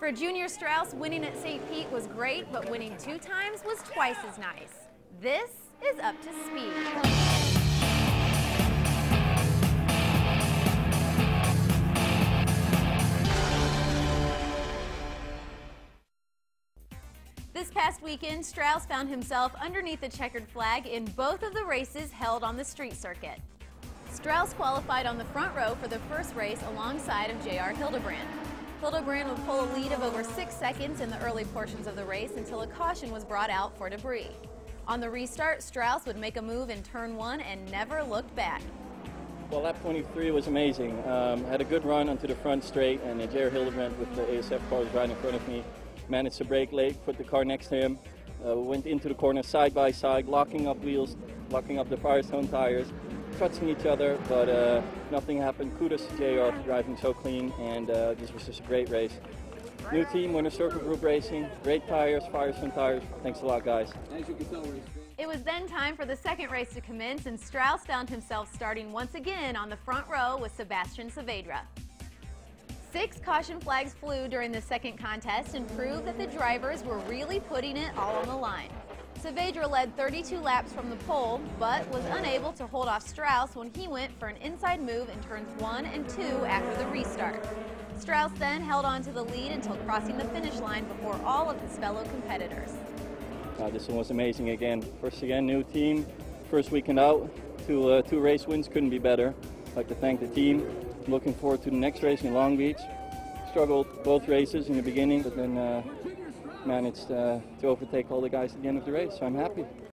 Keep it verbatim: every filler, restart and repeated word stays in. For Junior Strous, winning at Saint Pete was great, but winning two times was twice as nice. This is Up to Speed. This past weekend, Strous found himself underneath the checkered flag in both of the races held on the street circuit. Strous qualified on the front row for the first race alongside of J R Hildebrand. Hildebrand would pull a lead of over six seconds in the early portions of the race until a caution was brought out for debris. On the restart, Strous would make a move in turn one and never looked back. Well, lap twenty-three was amazing. Um, had a good run onto the front straight, and uh, J R Hildebrand with the A S F car was right in front of me. Managed to brake late, put the car next to him, uh, went into the corner side by side, locking up wheels, locking up the Firestone tires, touching each other, but uh, nothing happened. Kudos to J R for driving so clean, and uh, this was just a great race. New team, Winners Circle Group Racing, great tires, Firestone tires. Thanks a lot, guys. It was then time for the second race to commence, and Strous found himself starting once again on the front row with Sebastian Saavedra. Six caution flags flew during the second contest and proved that the drivers were really putting it all on the line. Saavedra led thirty-two laps from the pole, but was unable to hold off Strous when he went for an inside move in turns one and two after the restart. Strous then held on to the lead until crossing the finish line before all of his fellow competitors. Uh, this one was amazing again. First again, new team, first weekend out, two, uh, two race wins, couldn't be better. I'd like to thank the team. Looking forward to the next race in Long Beach. Struggled both races in the beginning, but then uh, managed uh, to overtake all the guys at the end of the race, so I'm happy.